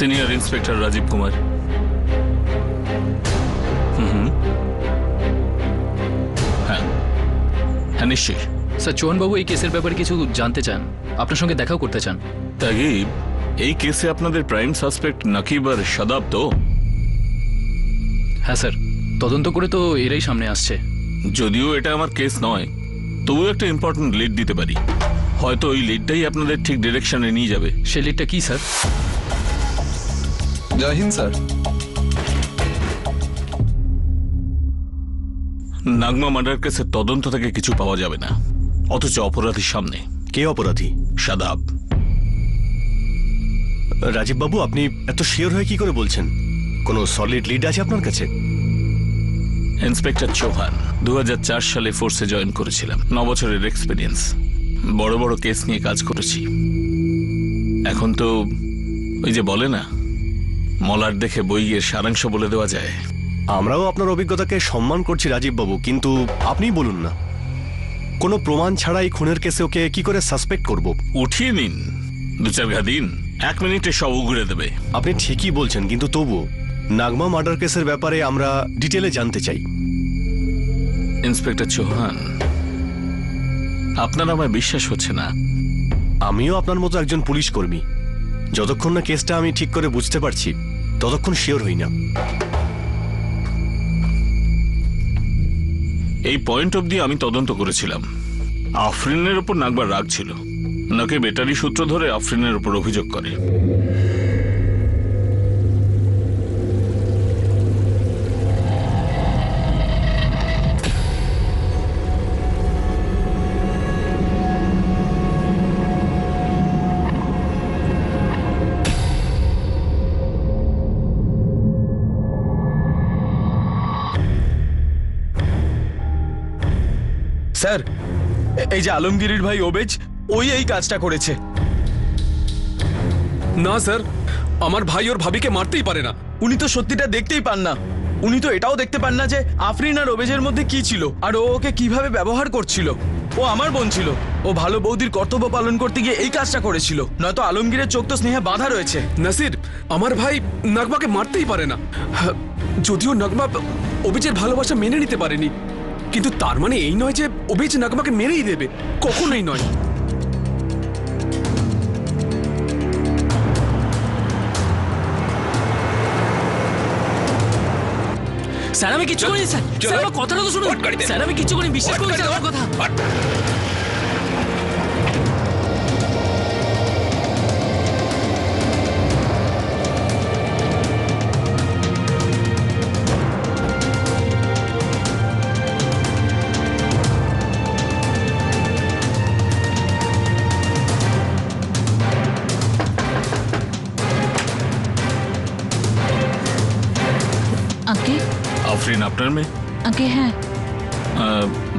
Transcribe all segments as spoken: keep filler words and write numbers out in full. Senior inspector Rajiv Kumar. হ্যাঁ হ্যাঁ নিশ্চয়ই। স্যার চৌহানবাবু এই কেসের ব্যাপারে কিছু জানতে চান, আপনার সঙ্গে দেখাও করতে চান। তাগিব এই কেসে আপনাদের প্রাইম সাসপেক্ট নকিব আর শাদাব তো? হ্যাঁ স্যার তদন্ত করে তো এরাই সামনে আসছে। যদিও এটা আমার কেস নয় তবুও একটা ইম্পর্টেন্ট লিড দিতে পারি, হয়তো ওই লিডটাই আপনাদের ঠিক ডিরেকশনে নিয়ে যাবে। সেই লিডটা কি sir? Jai Hind sir. Nagma murder কেসের তদন্ত থেকে কিছু পাওয়া যাবে না, অথচ অপরাধীর সামনে। কে অপরাধী? শাদাব। রাজীব বাবু আপনি এত শিওর হয়ে কি করে বলছেন? কোনো সলিড লিড আছে আপনার কাছে? ইন্সপেক্টর চৌহান দু হাজার চার সালে ফোর্সে জয়েন করেছিলাম, ন বছরের এক্সপিরিয়েন্স, বড় বড় কেস নিয়ে কাজ করেছি। এখন তো ওই যে বলে না মলার দেখে বইয়ের সারাংশ বলে দেওয়া যায়। আমরাও আপনার অভিজ্ঞতাকে সম্মান করছি রাজীব বাবু, কিন্তু আপনি বলুন না কোনো প্রমাণ ছাড়াই খুনের কেসে ওকে কি করে সাসপেক্ট করব? উঠিয়ে নিন দু চার ঘা দিন, এক মিনিটে সব উগড়ে দেবে। আপনি ঠিকই বলছেন, কিন্তু তবুও নাগমা মার্ডার কেসের ব্যাপারে আমরা ডিটেলে জানতে চাই। ইন্সপেক্টর চৌহান আপনার আমায় বিশ্বাস হচ্ছে না। আমিও আপনার মতো একজন পুলিশ কর্মী, যতক্ষণ না কেসটা আমি ঠিক করে বুঝতে পারছি ততক্ষণ শিওর হই না। এই পয়েন্ট অবধি আমি তদন্ত করেছিলাম। আফরিনের উপর নাগবার রাগ ছিল, নাকি বেটারি সূত্র ধরে আফরিনের উপর অভিযোগ করে। স্যার এই যে আলমগীরের ভাই ওবেজ, ওই এই কাজটা করেছে। না স্যার আমার ভাই ওর ভাবিকে মারতেই পারে না, উনি তো সত্যিটা দেখতেই পান না। উনি তো এটাও দেখতে পান না যে আফরিন আর ওবেজের মধ্যে কি ছিল আর ও ওকে কিভাবে ব্যবহার করছিল। ও আমার বোন ছিল, ও ভালো বৌদির কর্তব্য পালন করতে গিয়ে এই কাজটা করেছিল, নয়তো আলমগীরের চোখ তো স্নেহে বাঁধা রয়েছে। নাসির আমার ভাই নাগমাকে মারতেই পারে না, যদিও নাগমা ওবেজের ভালোবাসা মেনে নিতে পারেনি, কিন্তু তার মানে এই নয় যে ওবেজ নাগমাকে মেরেই দেবে, কখনোই নয়। স্যার আমি কিচ্ছু করিনি স্যার, স্যার আমার কথাটা তো শুনুন। স্যার আমি কিচ্ছু করিনি, বিশ্বাস করুন আমার কথা।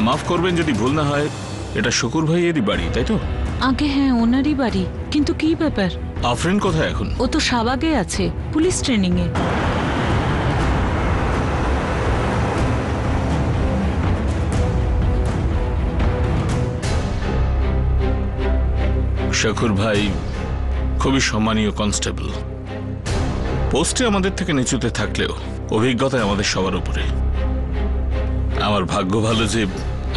মাফ করবেন যদি ভুল না হয়, এটা শুকুর ভাইয়েরই বাড়ি তাই তো? আগে হ্যাঁ ওনারই বাড়ি, কিন্তু কি ব্যাপার? আফরিন কোথায় এখন? ও তো শাহবাগে আছে পুলিশ ট্রেনিং এ। শুকুর ভাই খুবই সম্মানীয় কনস্টেবল, পোস্টে আমাদের থেকে নিচুতে থাকলেও অভিজ্ঞতায় আমাদের সবার উপরে। আমার ভাগ্য ভালো যে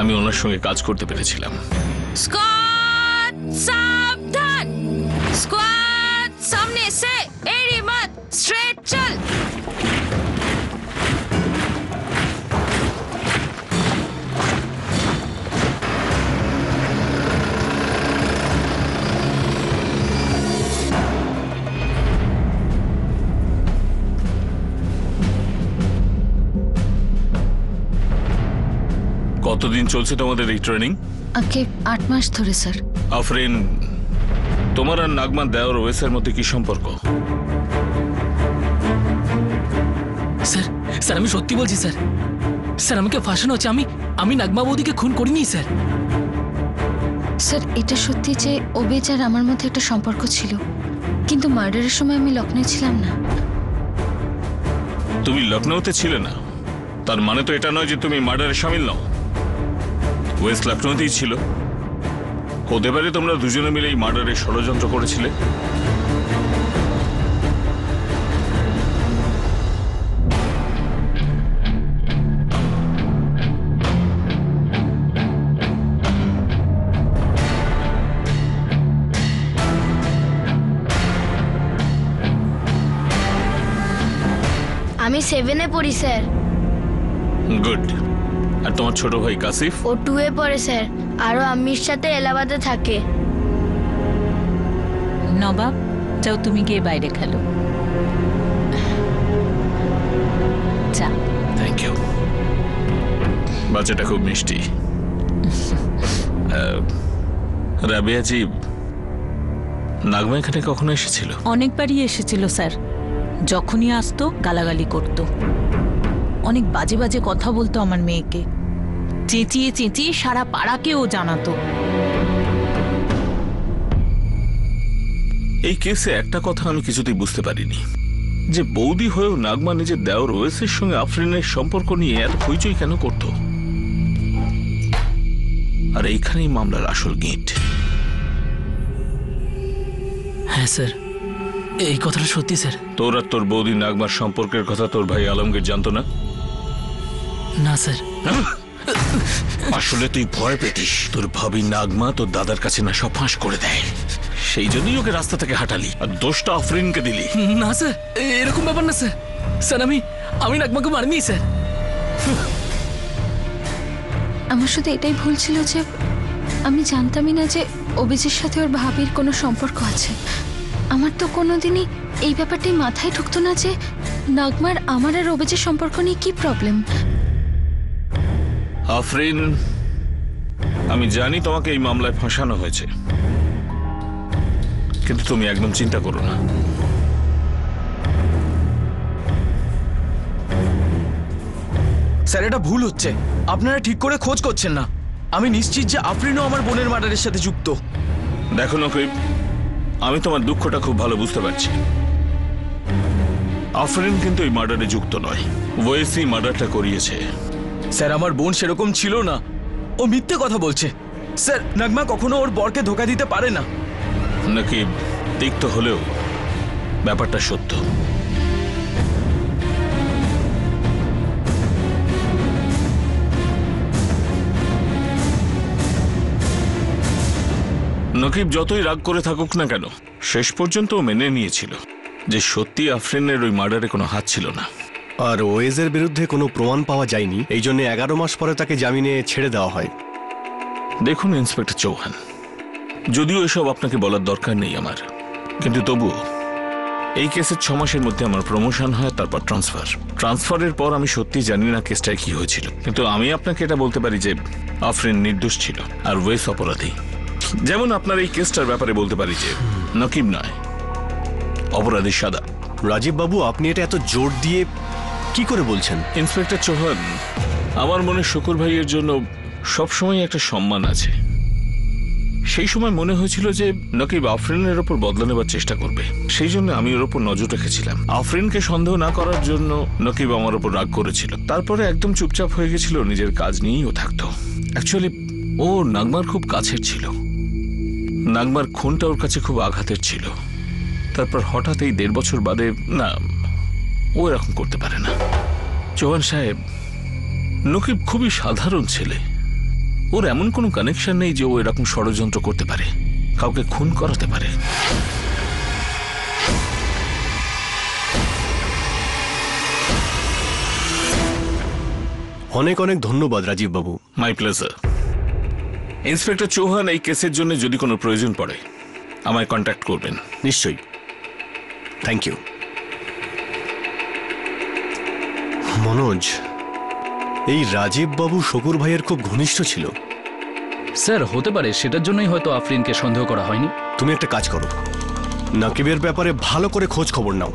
আমি ওনার সঙ্গে কাজ করতে পেরেছিলাম। স্কোয়াড সাবধান, স্কোয়াড সামনে সে এরি মত স্ট্রেট চল। কতদিন চলছে তোমাদের এই ট্রেনিং? আগে আট মাস ধরে স্যার। আফরিন তোমার আর নাগমা দেওর ওয়েসের মধ্যে কি সম্পর্ক? স্যার স্যার আমি সত্যি বলছি স্যার, স্যার আমাকে ফাঁসানো হচ্ছে। আমি আমি নাগমা বৌদিকে খুন করিনি স্যার। স্যার এটা সত্যি যে ওবেজ আর আমার মধ্যে একটা সম্পর্ক ছিল, কিন্তু মার্ডারের সময় আমি লখনৌ ছিলাম না। তুমি লখনৌতে ছিলে না তার মানে তো এটা নয় যে তুমি মার্ডারে সামিল নও। ওয়েস্ট লখনৌতেই ছিল, হতে পারে তোমরা দুজনে মিলে এই মার্ডারে ষড়যন্ত্র করেছিলে। আমি সেভেনে পড়ি স্যার। গুড। আর তোমার ছোট ভাই কাসিফ? ও টু এ পড়ে স্যার, আর আম্মির সাথে এলাহাবাদে থাকে। নবাব যাও তুমি গিয়ে বাইরে খেলো। চা। Thank you. বাচ্চাটা খুব মিষ্টি। রাবিয়া জি, নাগমা এখানে কখনো এসেছিল? অনেকবারই এসেছিল স্যার, যখনই আসতো গালাগালি করত, অনেক বাজে বাজে কথা বলতো আমার মেয়েকে, চেঁচিয়ে চেঁচিয়ে সারা পাড়াকেও জানাতো। এই কেসে একটা কথা আমি কিছুতেই বুঝতে পারিনি, যে বৌদি হয়েও নাগমা নিজের দেওর ওয়েসের সঙ্গে আফরিনের সম্পর্ক নিয়ে এত হইচই কেন করত? আর এইখানেই মামলার আসল গিট। হ্যাঁ স্যার, এই কথাটা সত্যি স্যার। তোর আর তোর বৌদি নাগমার সম্পর্কের কথা তোর ভাই আলমগীর জানতো না? না স্যার। আসলে তুই ভয় পেতিস, তোর ভাবি নাগমা তোর দাদার কাছে না সব ফাঁস করে দেয়, সেই জন্যই ওকে রাস্তা থেকে হাঁটালি আর দোষটা আফরিনকে দিলি। না স্যার, এরকম ব্যাপার না স্যার। স্যার আমি আমি নাগমাকে মারিনি স্যার। আমার সাথে এটাই ভুল ছিল যে আমি জানতামই না যে অভিজিতের সাথে ওর ভাবির কোনো সম্পর্ক আছে। আমার তো কোনোদিনই এই ব্যাপারটি মাথায় ঢুকতো না যে নাগমার আমার আর অভিজিতের সম্পর্ক নিয়ে কি প্রবলেম। আফরিন, আমি জানি তোমাকে এই মামলায় ফাঁসানো হয়েছে, কিন্তু তুমি একদম চিন্তা করো না। স্যার এটা ভুল হচ্ছে, আপনারা ঠিক করে খোঁজ করছেন না। আমি নিশ্চিত যে আফরিনও আমার বোনের মার্ডারের সাথে যুক্ত। দেখো নকিব, আমি তোমার দুঃখটা খুব ভালো বুঝতে পারছি। আফরিন কিন্তু এই মার্ডারে যুক্ত নয়, ওয়েসি মার্ডারটা করিয়েছে। স্যার আমার বোন সেরকম ছিল না, ও মিথ্যে কথা বলছে। স্যার নাগমা কখনো ওর বরকে ধোকা দিতে পারে না। নকিব, তিক্ত হলেও ব্যাপারটা সত্য। নকিব, যতই রাগ করে থাকুক না কেন, শেষ পর্যন্ত মেনে নিয়েছিল যে সত্যি আফরিনের ওই মার্ডারে কোনো হাত ছিল না। আর ওয়েজের বিরুদ্ধে কোনো প্রমাণ পাওয়া যায়নি, এই জন্য এগারো মাস পরে তাকে জামিনে ছেড়ে দেওয়া হয়। দেখুন ইন্সপেক্টর চৌহান, যদিও এসব আপনাকে বলার দরকার নেই আমার, কিন্তু তবুও এই কেসের ছ মাসের মধ্যে আমার প্রমোশন হয়, তারপর ট্রান্সফার। ট্রান্সফারের পর আমি সত্যি জানি না কেসটায় কি হয়েছিল, কিন্তু আমি আপনাকে এটা বলতে পারি যে আফরিন নির্দোষ ছিল আর ওয়েস অপরাধী। যেমন আপনার এই কেসটার ব্যাপারে বলতে পারি যে নকিব নয়, অপরাধী সাদাব। রাজীব বাবু, আপনি এটা এত জোর দিয়ে কি করে বলছেন? ইন্সপেক্টর চৌহান, আমার মনে শুকুর ভাইয়ের জন্য সবসময় একটা সম্মান আছে। সেই সময় মনে হয়েছিল যে নকিব আফরিনের ওপর বদলা নেবার চেষ্টা করবে, সেই জন্য আমি ওর ওপর নজর রেখেছিলাম। আফরিনকে সন্দেহ না করার জন্য নকিব আমার ওপর রাগ করেছিল, তারপরে একদম চুপচাপ হয়ে গেছিল, নিজের কাজ নিয়েই ও থাকতো। অ্যাকচুয়ালি ও নাগমার খুব কাছের ছিল, নাগমার খুনটা ওর কাছে খুব আঘাতের ছিল। তারপর হঠাৎ এই দেড় বছর বাদে, না ও এরকম করতে পারে না। চৌহান সাহেব, নকিব খুবই সাধারণ ছেলে, ওর এমন কোনো কানেকশন নেই যে ও এরকম ষড়যন্ত্র করতে পারে, কাউকে খুন করাতে পারে। অনেক অনেক ধন্যবাদ রাজীব বাবু। My pleasure. ইন্সপেক্টর চৌহান, এই কেসের জন্য যদি কোনো প্রয়োজন পড়ে আমায় কন্ট্যাক্ট করবেন। নিশ্চয়ই। Thank you. মনোজ, এই রাজীব বাবু শকুর ভাইয়ের খুব ঘনিষ্ঠ ছিল। স্যার হতে পারে, সেটার জন্যই হয়তো আফরিনকে সন্দেহ করা হয়নি। তুমি একটা কাজ করো, নকিবের ব্যাপারে ভালো করে খোঁজ খবর নাও।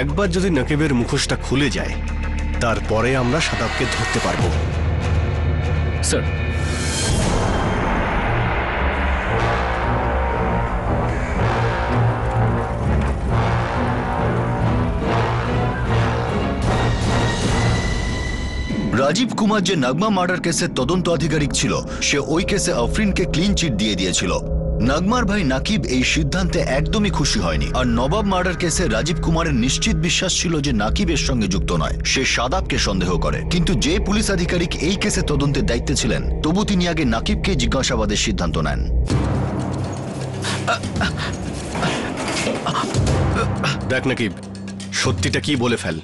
একবার যদি নকিবের মুখোশটা খুলে যায়, তারপরে আমরা সাদাবকে ধরতে পারবো। স্যার রাজীব কুমার যে নাগমা মার্ডার কেসের তদন্ত আধিকারিক ছিল, সে ওই কেসে আফরিনকে ক্লিন চিট দিয়ে দিয়েছিল। নাগমার ভাই নাকিব এই সিদ্ধান্তে একদমই খুশি হয়নি, আর নবাব মার্ডার কেসে রাজীব কুমারের নিশ্চিত বিশ্বাস ছিল যে নাকিবের সঙ্গে যুক্ত নয়, সে সাদাবকে সন্দেহ করে। কিন্তু যে পুলিশ আধিকারিক এই কেসে তদন্তের দায়িত্বে ছিলেন, তবু তিনি আগে নাকিবকে জিজ্ঞাসাবাদের সিদ্ধান্ত নেন। দেখ নাকিব, সত্যিটা কি বলে ফেল।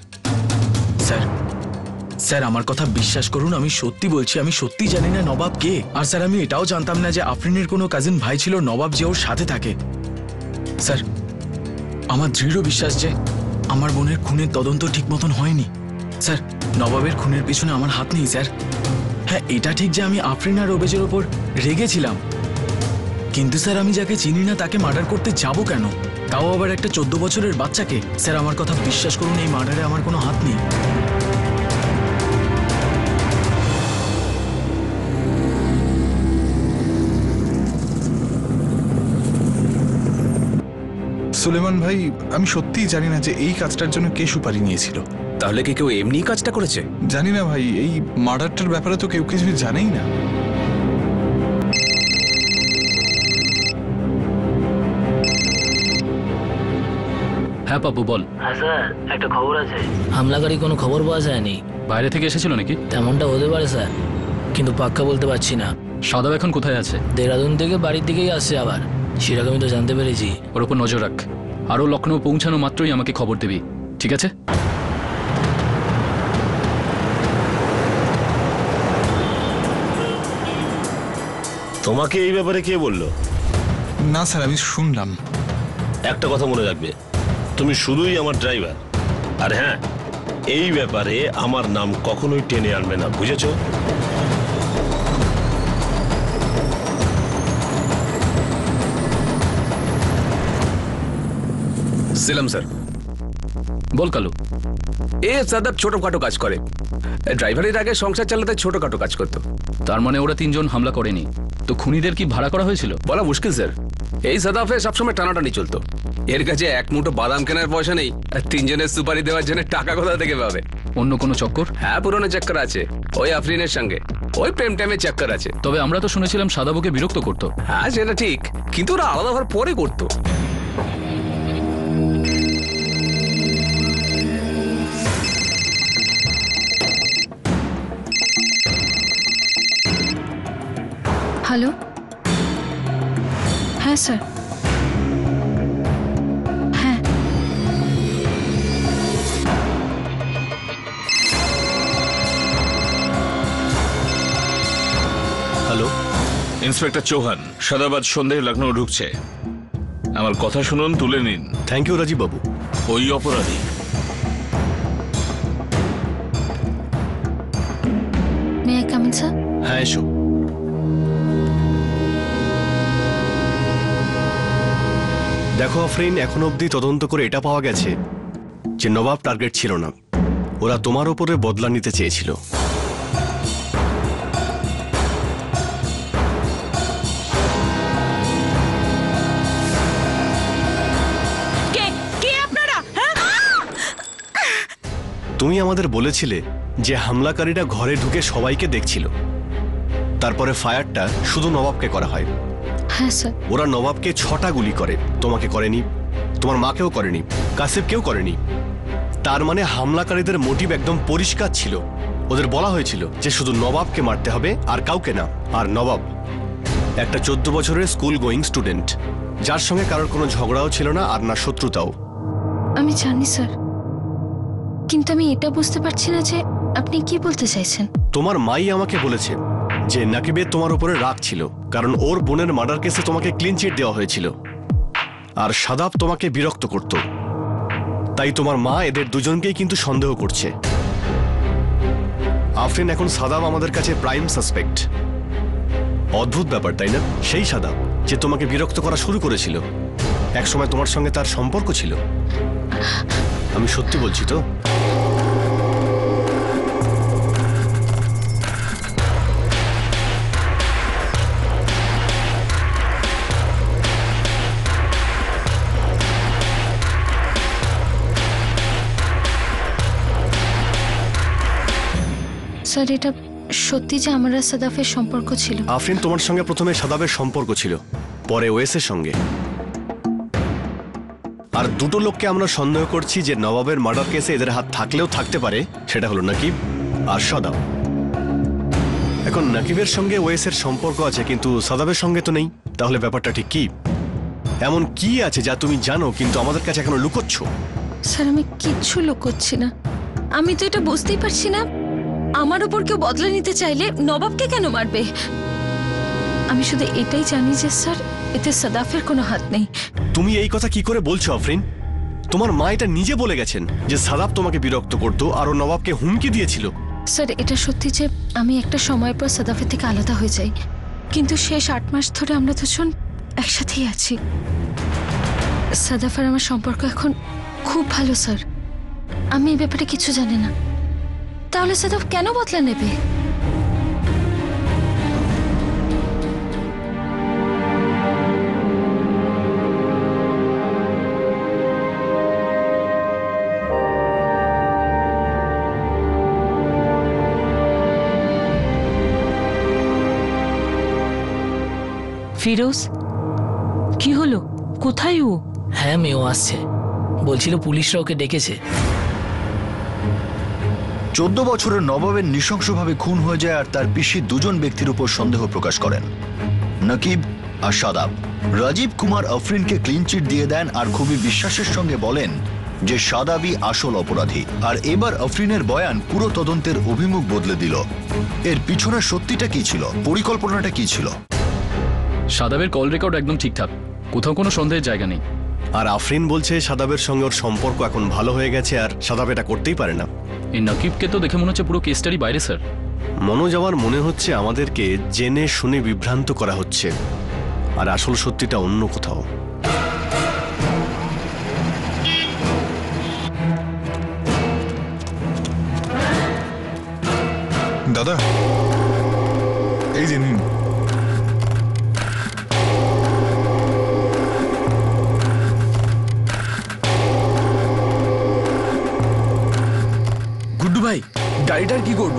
सर सर आमार कथा विश्वास करुन आमी सत्यि बोलछि आमी सत्यि जानि ना नवाब के आर सर आमी एटाओ जानताम ना जे आफ्रिनेर कोनो कजिन भाई छिलो नवाब जे ओर साथे थाके सर आमार दृढ़ विश्वास जे आमार बोनेर खुनेर तदन्त ठीक मतन हयनि सर नवाबेर खुनेर पिछने आमार हाथ नेइ सर हाँ एटा ठीक जे आमी आफ्रिन आर ओबेजेर ओपर रेगेछिलाम किन्तु सर आमी जाके चिनि ना ताके मार्डार करते जाबो केन ताओ आबार एकटा चौदो बछरेर बाच्चाके सर आमार कथा विश्वास करुन एइ मार्डारे आमार कोनो हाथ नेइ सुलेमान भाई आमी सत्यि जानि ना जे एई काजटार जोन्नो के सुपारी नियेछिलो ताहले कि केउ एमनिई काजटा करेछे जानि ना भाई एई मार्डारटार ब्यापारे तो केउ किछुई जानेई ना हाँ पापू बोल हाँ सर एकटा खबर आछे हामलाकारी कोनो खबर पावा जायनि बाइरे थेके एसेछिलो नाकि तेमनटा होते पारे सर किन्तु पाक्का बोलते पारछि ना शादाब एखन कोथाय आछे देहरादून थेके बाड़िर दिकेई आसছে आबार सेरকম আমি তো জানতে পেরেছি ওর উপর নজর রাখ আর ও লখনউ পৌঁছানো মাত্রই আমাকে খবর দিবি ঠিক আছে তোমাকে এই ব্যাপারে কে বলল না স্যার আমি শুনলাম একটা কথা মনে রাখবে তুমি শুধুই আমার ড্রাইভার আর হ্যাঁ এই ব্যাপারে আমার নাম কখনোই টেনে আনবে না বুঝেছো सिलम सर बोल कालू ए सदाब छोटोखाटो काज करे ड्राइवरेर आगे संसार चालाते छोटोखाटो काज करतो तार माने ओरा तीनजन हमला करेनी तो खुनीदेर की भाड़ा करा हयेछिलो बला मुश्किल सर ए सदाबे सब समय टानाटानी चलतो एर काछे एक मुठो बादाम केनार पयसा नेई आर तीनजनेर सुपारी देवार जोन्नो टाका कोथा थेके पाबे अन्य कोनो चक्कर हाँ पुरानो चक्कर आछे ओई आफ्रिनेर संगे ওই প্রেমটামে চক্কর আছে তবে আমরা তো শুনেছিলাম সাদাবকে বিরক্ত করতো হ্যাঁ সেটা ঠিক কিন্তু ওরা আলাদা হওয়ার পরে করতো हेलो हाँ सर हाँ हेलो इंस्पेक्टर चौहान शादाबाद सन्धे लखनऊ ढुकছে আমার কথা শুনুন তুলে নিন থ্যাংক ইউ রাজীব বাবু ওই অপরাধী may I come in sir হ্যাঁ এসো देखो अफरीन एखोन अब्दि तदन्त करे एटा पावा गेछे जे नवाब टार्गेट छिलो ना ओरा तोमार उपरे बदला निते चेयेछिलो के के आपनारा तुमी आमादेर बोलेछिले जे हामलाकारीरा घरे ढुके सबाइके देखछिलो तारपरे फायारटा शुधु नवाबके करा हय हाँ सर ओरा नवाब के छटा गुली करे तुम्हें करेनी तुम्हार मा के करेनी कासिफ के करेनी तार माने हामलाकारीदेर मोटिव एकदम परिष्कार छिलो ओदेर बोला हयेछिलो जे शुधु नवाब के मारते हबे आर काउके ना आर नवाब एकटा चौदो बछरेर स्कूल गोइंग स्टूडेंट जार संगे कारोर कोनो झगड़ाओ छिलो ना आर ना शत्रुताओ आमी जानी सर किन्तु आमी एटा बुझते पारछि ना जे आपनि कि बोलते चाइछेन तुम्हार माई आमाके बोलेछे जे नकीबे तुम्हार उपरे राग छिलो कारण ओर बोनेर मार्डार केसे तुम्हें क्लिन चिट देवा हयेछिलो आर शादाब तुम्हें बिरक्त करतो ताई तुम्हार मा एदेर दुजोनकेई किन्तु सन्देह करछे आफ्रिन एखोन शादाब आमादेर काछे प्राइम सस्पेक्ट अद्भुत ब्यापार ताई ना सेई शादाब जे तुम्हें बिरक्त करा शुरू करेछिलो एक समय तुम्हार संगे तार सम्पर्क छिलो आमी सत्यि बोलछि तो सर एटा सत्यि जे आमार सदाफेर सम्पर्क छिलो आफ्रिन तुम्हार संगे प्रथमे सदाफेर सम्पर्क छिलो परे ओएसের संगे आर दुटो लोकके आमरा सन्देह करछि जे नवाबेर मार्डार केसे एদের हाथ थाकलेও থাকতে পারে সেটা হলো नकीब আর সাদাব এখন नकीबের संगे ওএসের सम्पर्क আছে কিন্তু সাদাবের संगे तो नहीं তাহলে ব্যাপারটা ঠিক কি এমন কি আছে যা তুমি জানো কিন্তু আমাদের কাছে এখনো লুকোচ্ছো স্যার আমি কিচ্ছু লুকোচ্ছি না আমি তো এটা বুঝতেই পারছি না। আমার উপর কেউ বদলা নিতে চাইলে নবাবকে কেন মারবে? আমি শুধু এটাই জানি যে স্যার এতে সাদাফের কোনো হাত নেই। তুমি এই কথা কি করে বলছো আফরিন? তোমার মা এটা নিজে বলে গেছেন যে সাদাফ তোমাকে বিরক্ত করতো আর ও নবাবকে হুমকি দিয়েছিল। স্যার এটা সত্যি যে আমি একটা সময় পর সাদাফের থেকে আলাদা হয়ে যাই, কিন্তু শেষ আট মাস ধরে আমরা দুজন একসাথেই আছি। সাদাফ আর আমার সম্পর্ক এখন খুব ভালো স্যার, আমি এই ব্যাপারে কিছু জানি না। তাহলে সাদাফ কেন বদলা নেবে? ফিরোজ, কি হলো? কোথায় ও? হ্যাঁ মেয়ে, ও আসছে। বলছিল পুলিশরা ওকে ডেকেছে। চোদ্দ বছরের নবাবের নৃশংসভাবে খুন হয়ে যায় আর তার পিসি দুজন ব্যক্তির উপর সন্দেহ প্রকাশ করেন, নকিব আর শাদাব। রাজীব কুমার আফরিনকে ক্লিন চিট দিয়ে দেন আর খুবই বিশ্বাসের সঙ্গে বলেন যে শাদাবই আসল অপরাধী। আর এবার আফরিনের বয়ান পুরো তদন্তের অভিমুখ বদলে দিল। এর পিছনে সত্যিটা কি ছিল, পরিকল্পনাটা কি ছিল? শাদাবের কল রেকর্ড একদম ঠিকঠাক, কোথাও কোনো সন্দেহের জায়গা নেই। আর আফরিন বলছে শাদাবের সঙ্গে ওর সম্পর্ক এখন ভালো হয়ে গেছে আর শাদাব এটা করতেই পারে না। এই নকিবকে তো দেখে মনে হচ্ছে পুরো কেসটারই বাইরে স্যার। মনোজ, আমার মনে হচ্ছে আমাদেরকে জেনে শুনে বিভ্রান্ত করা হচ্ছে আর আসল সত্যিটা অন্য কোথাও। দাদা, এই যে নিন। ভাই, গাড়িটার কি করব?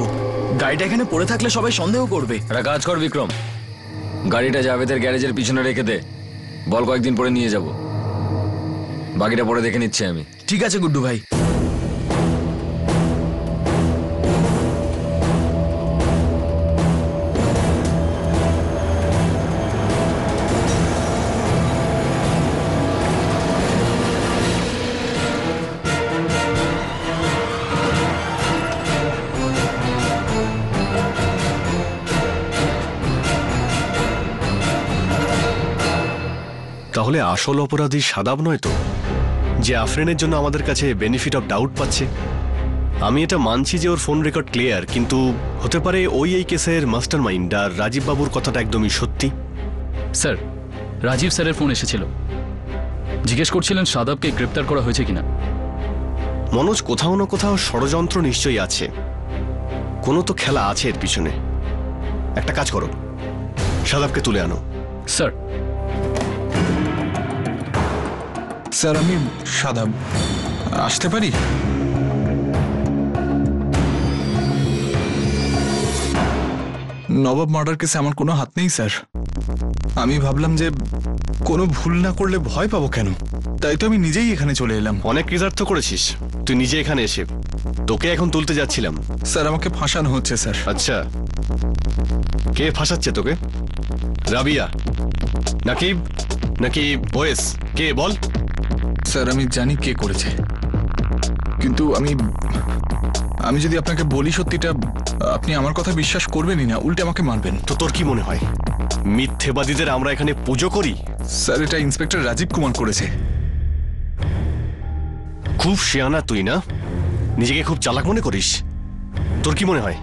গাড়িটা এখানে পড়ে থাকলে সবাই সন্দেহ করবে। একটা কাজ কর বিক্রম, গাড়িটা জাভেদের গ্যারেজের পিছনে রেখে দে, বল কয়েকদিন পরে নিয়ে যাব। বাকিটা পরে দেখে নিচ্ছি আমি। ঠিক আছে গুড্ডু ভাই। তাহলে আসল অপরাধী শাদাব নয় তো, যে আফরিনের জন্য আমাদের কাছে বেনিফিট অফ ডাউট পাচ্ছে। আমি এটা মানছি যে ওর ফোন রেকর্ড ক্লিয়ার, কিন্তু হতে পারে ওই এই কেসের মাস্টার মাইন্ড। আর রাজীব বাবুর কথাটা একদমই সত্যি স্যার। রাজীব স্যারের ফোন এসেছিল, জিজ্ঞেস করছিলেন শাদাবকে গ্রেপ্তার করা হয়েছে কিনা। মনোজ, কোথাও না কোথাও ষড়যন্ত্র নিশ্চয়ই আছে, কোনো তো খেলা আছে এর পিছনে। একটা কাজ করো, শাদাবকে তুলে আনো। স্যার স্যার আমি শাদাব, আসতে পারি? নবাব মার্ডার কেসে আমার কোনো হাত নেই স্যার। আমি ভাবলাম যে কোনো ভুল না করলে ভয় পাবো কেন, তাই তো আমি নিজেই এখানে চলে এলাম। অনেক কৃতার্থ করেছিস তুই নিজে এখানে এসে। তোকে এখন তুলতে যাচ্ছিলাম স্যার। আমাকে ফাঁসানো হচ্ছে স্যার। আচ্ছা, কে ফাঁসাচ্ছে তোকে? রাবিয়া, নাকিব নাকি বয়েস, কে বল? স্যার আমি জানি কে করেছে, কিন্তু আমি আমি যদি আপনাকে বলি সত্যিটা, আপনি আমার কথা বিশ্বাস করবেনই না, উল্টে আমাকে মারবেন। তো তোর কি মনে হয় মিথ্যেবাদীদের আমরা এখানে পুজো করি? স্যার এটা ইন্সপেক্টর রাজীব কুমার করেছে। খুব শেয়ানা তুই, না? নিজেকে খুব চালাক মনে করিস। তোর কি মনে হয়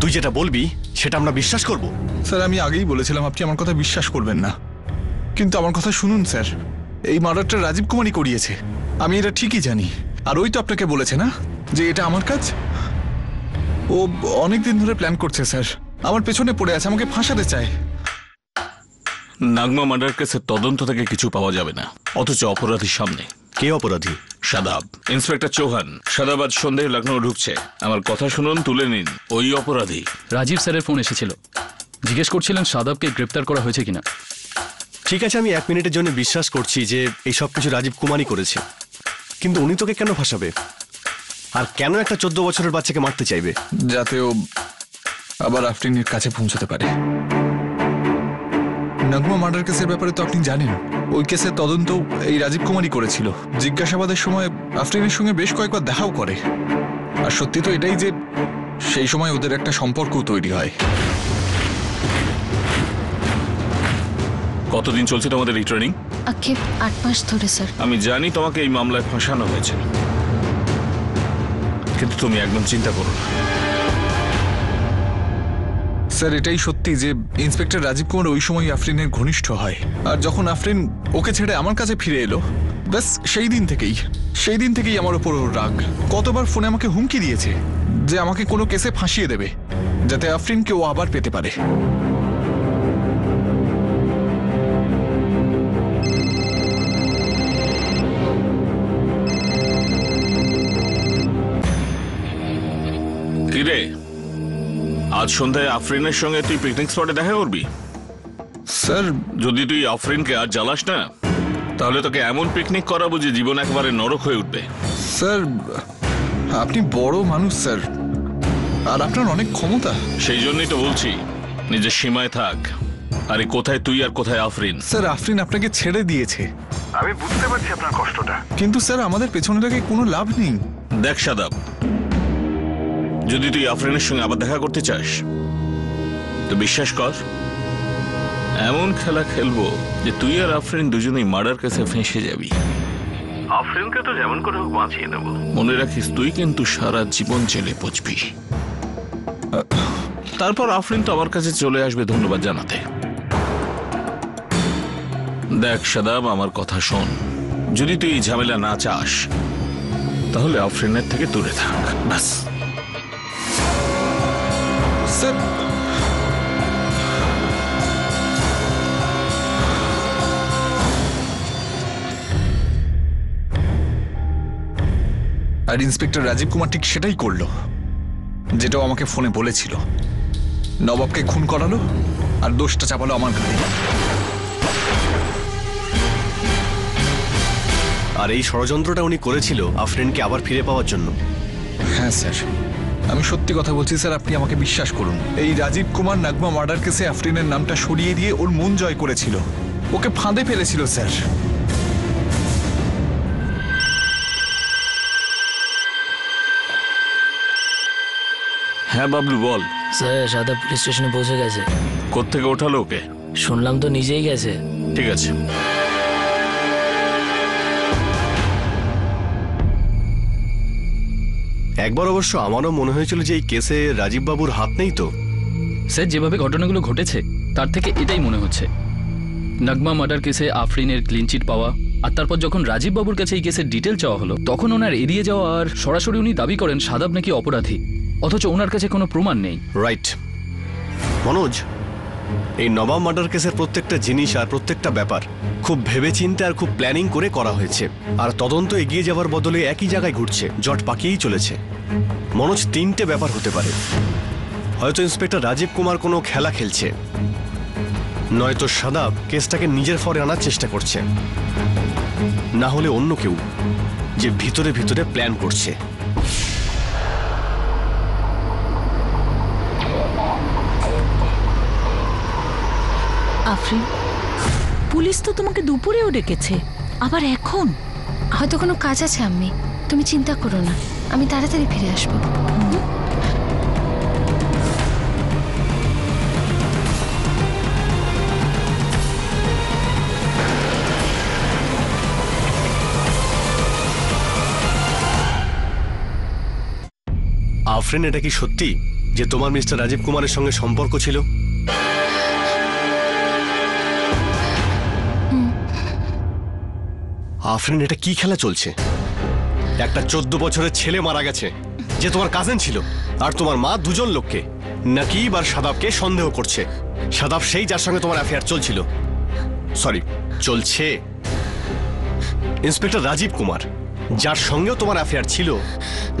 তুই যেটা বলবি সেটা আমরা বিশ্বাস করব? স্যার আমি আগেই বলেছিলাম আপনি আমার কথা বিশ্বাস করবেন না, কিন্তু আমার কথা শুনুন স্যার, এই মার্ডারটা রাজীব কুমারই করিয়েছে, আমি এটা ঠিকই জানি। আর ওই তো আপনাকে বলেছে না যে এটা আমার কাজ। ও অনেক দিন ধরে প্ল্যান করছে স্যার, আমার পেছনে পড়ে আছে, আমাকে ফাঁসাতে চায়। নাগমা মার্ডার কেসের তদন্ত থেকে কিছু পাওয়া যাবে না, অথচ অপরাধী সামনে। কে অপরাধী? শাদাব। ইন্সপেক্টর চৌহান শাদাবাদ সন্দেহে লখনৌ ঢুকছে। আমার কথা শুনুন, তুলে নিন। ওই অপরাধী। রাজীব স্যারের ফোন এসেছিল, জিজ্ঞেস করছিলেন শাদাবকে গ্রেপ্তার করা হয়েছে কিনা। ঠিক আছে, আমি এক মিনিটের জন্য বিশ্বাস করছি যে এই সব কিছু রাজীব কুমারই করেছে, কিন্তু উনি তোকে কেন ফাঁসাবে? আর কেন একটা চোদ্দ বছরের বাচ্চাকে মারতে চাইবে? যাতে ও আবার আফরিনের কাছে পৌঁছতে পারে। নগমা মার্ডার কেসের ব্যাপারে তো আপনি জানেন, ওই কেসের তদন্ত এই রাজীব কুমারই করেছিল। জিজ্ঞাসাবাদের সময় আফরিনের সঙ্গে বেশ কয়েকবার দেখাও করে, और सत्यि तो एटाई जे सेई समय ओदेर एकटा सम्पर्क तैरी हय। कतदिन चलछे तोमादेर एई ट्रेनिंग? आक्षेप आठ मास धरे सर। आमी जानी तोमाके एई मामलाय फाँसानो हयेछे, किन्तु तुमी एकदम चिंता करो ना सर। एटाई सत्यि जे इन्सपेक्टर राजीव कुमार ओई समय आफरीनेर घनिष्ठ हय और जखन आफरीन ओके छेड़े आमार काछे फिरे एलो बस सेई दिन थेकेई सेई दिन थेकेई आमार ओपर ओर राग। कतबार फोने आमाके हुमकी दियेछे जे आमाके कोनो केसे फाँसिये देबे जाते आफरीनके ओ आबार पेते पारे। आज सन्ध्या आफरीन संगे तुई पिकनिक स्पटे देखा करबी सर। जदि तुई आफरीन के आज जालास ना ताहले तोके एमन पिकनिक कराबो जे जीवन एकेबारे नरक हये उठबे। सर आपनी बड़ो मानुष सर और आपनार अनेक क्षमता, सेई जोन्नोई तो बोलछि निजे सीमाय थाक। आरे कोथाय तुई आर कोथाय आफरीन? सर आफरीन आपनाके छेड़े दियेछे, आमी बुझते पारछि आपनार कष्टटा, किन्तु सर आमादेर पेछने लागे कोनो लाभ नेई। देख शादाब, যদি তুই আফরিনের সঙ্গে আবার দেখা করতে চাস তো বিশ্বাস কর এমন খেলা খেলবো যে তুই আর আফরিন দুজনেই মার্ডার কেসে ফেঁসে যাবি। আফরিনকে তো যেমন করে হোক বাঁচিয়ে নেব, মনে রাখিস তুই কিন্তু সারা জীবন জেলে পচবি। তারপর আফরিন তো আমার কাছে চলে আসবে ধন্যবাদ জানাতে। দেখ শাদাব আমার কথা শোন, যদি তুই ঝামেলা না চাস তাহলে আফরিনের থেকে দূরে থাক বাস। सर और इंस्पेक्टर राजीव कुमार ठीक सेटाई करलो जेटा आमाके फोने बोलेछिलो। नवाब के खून करालो और दोषटा चापालो आमार गाয়ে। और এই ষড়যন্ত্রটা উনি করেছিল আফরিনকে আবার ফিরে পাওয়ার জন্য। হ্যাঁ স্যার আমি সত্যি কথা বলছি স্যার, আপনি আমাকে বিশ্বাস করুন। এই রাজীব কুমার নাগমা মার্ডার কেসে আফরিনের নামটা সরিয়ে দিয়ে ওর মন জয় করেছিল, ওকে ফাঁদে ফেলেছিল স্যার। হ্যাঁ বাবলু বল। স্যার সাদা পুলিশ স্টেশনে পৌঁছে গেছে। কোত্থেকে ওঠালো ওকে? শুনলাম তো নিজেই গেছে। ঠিক আছে একবার অবশ্য আমারও মনে হয়েছিল যে এই কেসে রাজীব বাবুর হাত নেই। তো স্যার যেভাবে ঘটনাগুলো ঘটেছে তার থেকে এটাই মনে হচ্ছে। নগমা মার্ডার কেসে আফরিনের ক্লিন চিট পাওয়া আর তারপর যখন রাজীব বাবুর কাছে এই কেসের ডিটেল চাওয়া হলো তখন ওনার এড়িয়ে যাওয়া আর সরাসরি উনি দাবি করেন শাদাব নাকি অপরাধী, অথচ ওনার কাছে কোনো প্রমাণ নেই। রাইট মনোজ, এই নবাব মার্ডার কেসের প্রত্যেকটা জিনিস আর প্রত্যেকটা ব্যাপার খুব ভেবেচিন্তে আর খুব প্ল্যানিং করে করা হয়েছে আর তদন্ত এগিয়ে যাওয়ার বদলে একই জায়গায় ঘুরছে, জট পাকিয়েই চলেছে। মনোজ তিনটে ব্যাপার হতে পারে, হয়তো ইন্সপেক্টর রাজীব কুমার কোনো খেলা খেলছে, নয়তো শাদাব কেসটাকে নিজের ফরে আনার চেষ্টা করছে, না হলে অন্য কেউ যে ভিতরে ভিতরে প্ল্যান করছে। আফরিন পুলিশ তো তোমাকে দুপুরেও ডেকেছে আবার এখন? হয়তো কোনো কাজ আছে আম্মি, তুমি চিন্তা করো না, আমি তাড়াতাড়ি ফিরে আসবো। আফরিন এটা কি সত্যি যে তোমার মিস্টার রাজীব কুমারের সঙ্গে সম্পর্ক ছিল? আফরিন এটা কি খেলা চলছে? একটা চোদ্দ বছরের ছেলে মারা গেছে যে তোমার কাজিন ছিল আর তোমার মা দুজন লোককে নাকিব আর শাদাবকে সন্দেহ করছে। শাদাব সেই যার সঙ্গে তোমার অ্যাফেয়ার চলছিল, সরি চলছে, ইন্সপেক্টর রাজীব কুমার যার সঙ্গেও তোমার অ্যাফেয়ার ছিল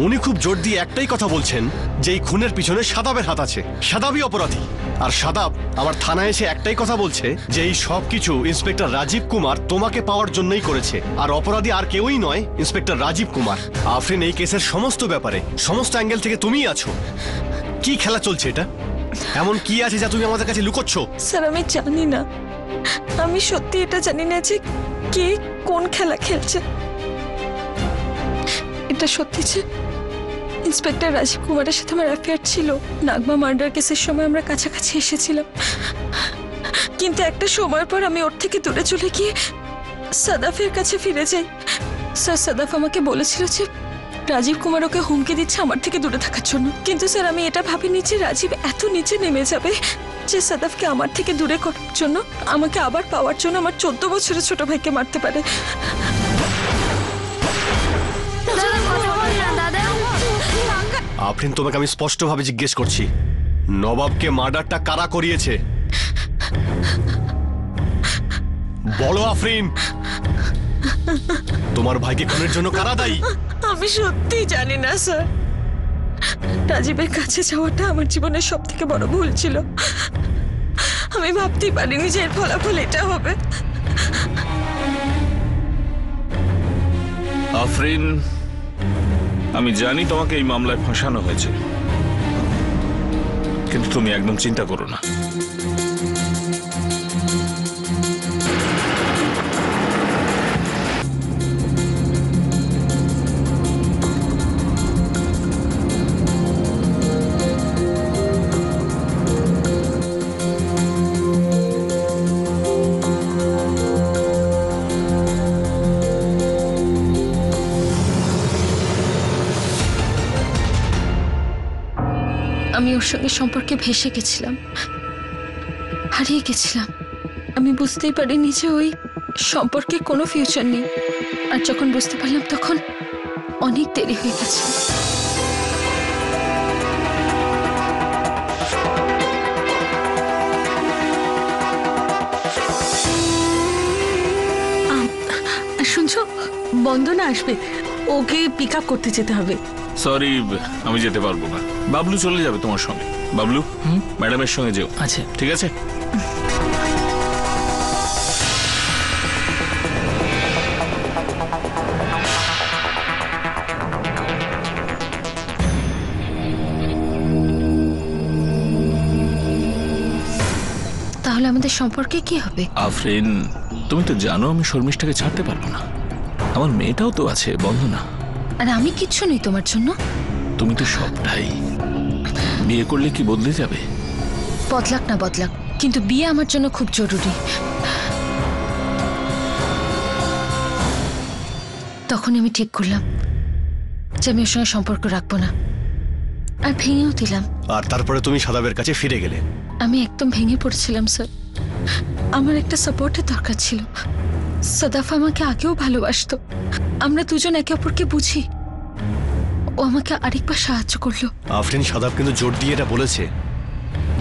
উনি খুব জোর দিয়ে একটাই কথা বলছেন যে এই খুনের পিছনে শাদাবের হাত আছে, শাদাবই অপরাধী। আর শাদাব আমার থানায় এসে একটাই কথা বলছে যে এই সব কিছু ইন্সপেক্টর রাজীব কুমার তোমাকে পাওয়ার জন্যই করেছে আর অপরাধী আর কেউই নয় ইন্সপেক্টর রাজীব কুমার। আফরিন এই কেসের সমস্ত ব্যাপারে সমস্ত অ্যাঙ্গেল থেকে তুমিই আছো। কি খেলা চলছে এটা? এমন কি আছে যা তুমি আমাদের কাছে লুকোচ্ছ? স্যার আমি জানি না, আমি সত্যি এটা জানি না যে কে কোন খেলা খেলছে। এটা সত্যি যে इंस्पेक्टर राजीव कुमार के साथ हमारा अफेयर छिलो। नागमा मर्डर केसের समय আমরা কাছাকাছি এসেছিলাম, কিন্তু একটা সময় পর আমি ওর থেকে দূরে চলে গিয়ে সাদাফের কাছে ফিরে যাই। স্যার সাদাফ আমাকে বলেছিল যে রাজীব কুমার ওকে হুমকি দিচ্ছে আমার থেকে দূরে থাকার জন্য, কিন্তু স্যার আমি এটা ভাবিনি যে রাজীব এত নিচে নেমে যাবে যে সাদাফকে আমার থেকে দূরে করার জন্য, আমাকে আবার পাওয়ার জন্য আমার চোদ্দ বছরের ছোট ভাইকে মারতে পারে। আফরিন তোমাকে আমি স্পষ্টভাবে জিজ্ঞেস করছি, নবাবকে মার্ডারটা কারা করিয়েছে বলো আফরিন। তোমার ভাইকে খুনের জন্য কারা দায়ী? আমি সত্যি জানি না স্যার। রাজীবের কাছে যাওয়াটা আমার জীবনের সবথেকে বড় ভুল ছিল। আমি ভাবতেই পারিনি যে এর ফলাফল এটা হবে। আফরিন, আমি জানি তোমাকে এই মামলায় ফাঁসানো হয়েছে, কিন্তু তুমি একদম চিন্তা করো না। সঙ্গে সম্পর্কে ভেসে গেছিলাম, হারিয়ে গেছিলাম। আমি বুঝতেই পারিনি যে ওই সম্পর্কের কোনো ফিউচার নেই, আর যখন বুঝতে পারলাম তখন অনেক দেরি হয়ে গেছে। শুনছো, বন্দনা আসবে, ওকে পিক আপ করতে যেতে হবে। সরি, আমি যেতে পারবো না, বাবলু চলে যাবে তোমার সঙ্গে। বাবলু ম্যাডামের সঙ্গে যেও। আচ্ছা ঠিক আছে। তাহলে আমাদের সম্পর্কে কি হবে? আফরিন, তুমি তো জানো আমি শর্মিষ্ঠাকে ছাড়তে পারবো না, আমার মেয়েটাও তো আছে বন্ধনা। আর আমি কিচ্ছু নেই তোমার জন্য। তুমি তো সবটাই। বিয়ে করলে কি বদলে যাবে? বদলাক না বদলাক, কিন্তু বিয়ে আমার জন্য খুব জরুরি। তখন আমি ঠিক করলাম যে আমি ওর সঙ্গে সম্পর্ক রাখবো না, আর ভেঙেও দিলাম। আর তারপরে তুমি সাদাবের কাছে ফিরে গেলে? আমি একদম ভেঙে পড়েছিলাম স্যার, আমার একটা সাপোর্টের দরকার ছিল। সাদাফ আমাকে আগেও ভালোবাসতো, আমরা দুজন একে অপরকে বুঝি, ও আমাকে আরেকবার সাহায্য করলো। আফরিন, সাদাব কিন্তু জোর দিয়ে এটা বলেছে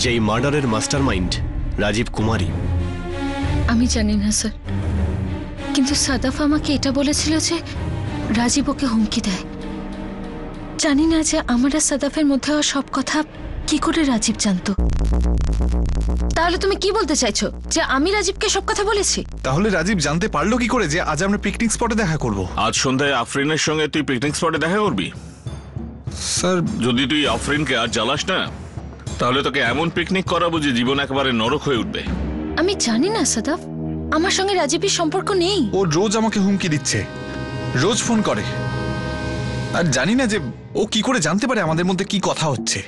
যে এই মার্ডারের মাস্টারমাইন্ড রাজীব কুমারই। আমি জানি না স্যার, কিন্তু সাদাফ আমাকে এটা বলেছিল যে রাজীব ওকে হুমকি দেয়। জানি না যে আমার আর সাদাফের মধ্যে সব কথা কি করে রাজীব জানতো। তাহলে তুমি কি বলতে চাইছো যে আমি রাজীবকে সব কথা বলেছি? তাহলে রাজীব জানতে পারলো কি করে যে আজ আমরা পিকনিক স্পটে দেখা করব? আজ সন্ধ্যায় আফরিনের সঙ্গে তুই পিকনিক স্পটে দেখা করবি? স্যার, যদি তুই আফরিনকে আর জ্বালাস না, তাহলে তোকে এমন পিকনিক করাবো যে জীবন একেবারে নরক হয়ে উঠবে। আমি জানি না সাদাফ, আমার সঙ্গে রাজীবের সম্পর্ক নেই। ও রোজ আমাকে হুমকি দিচ্ছে, রোজ ফোন করে, আর জানি না যে ও কি করে জানতে পারে আমাদের মধ্যে কি কথা হচ্ছে।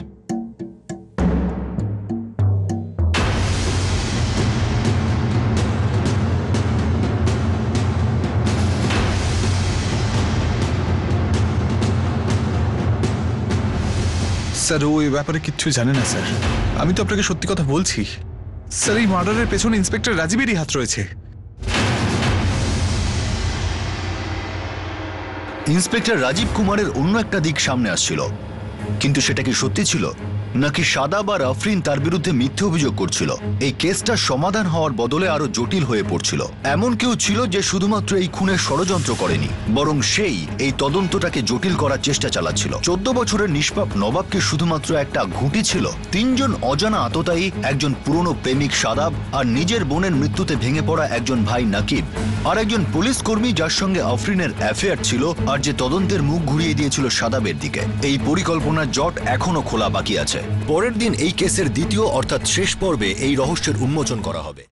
স্যার, ও এই ব্যাপারে কিচ্ছু জানে না স্যার। আমি তো আপনাকে সত্যি কথা বলছি স্যার, এই মার্ডারের পেছনে ইন্সপেক্টর রাজীবেরই হাত রয়েছে। ইন্সপেক্টর রাজীব কুমারের অন্য একটা দিক সামনে আসছিল, কিন্তু সেটা কি সত্যি ছিল নাকি সাদাব আর আফরিন তার বিরুদ্ধে মিথ্যে অভিযোগ করছিল? এই কেসটা সমাধান হওয়ার বদলে আরো জটিল হয়ে পড়ছিল। এমন কেউ ছিল যে শুধুমাত্র এই খুনের ষড়যন্ত্র করেনি, বরং সেই এই তদন্তটাকে জটিল করার চেষ্টা চালাচ্ছিল। চোদ্দ বছরের নিষ্পাপ নবাবকে শুধুমাত্র একটা ঘুঁটি ছিল। তিনজন অজানা আততায়ী, একজন পুরনো প্রেমিক সাদাব, আর নিজের বোনের মৃত্যুতে ভেঙে পড়া একজন ভাই নাকিব, আর একজন পুলিশ কর্মী যার সঙ্গে আফরিনের অ্যাফেয়ার ছিল আর যে তদন্তের মুখ ঘুরিয়ে দিয়েছিল সাদাবের দিকে। এই পরিকল্পনার জট এখনো খোলা বাকি আছে। পরের দিন এই কেসের দ্বিতীয় অর্থাৎ শেষ পর্বে এই রহস্যের উন্মোচন করা হবে।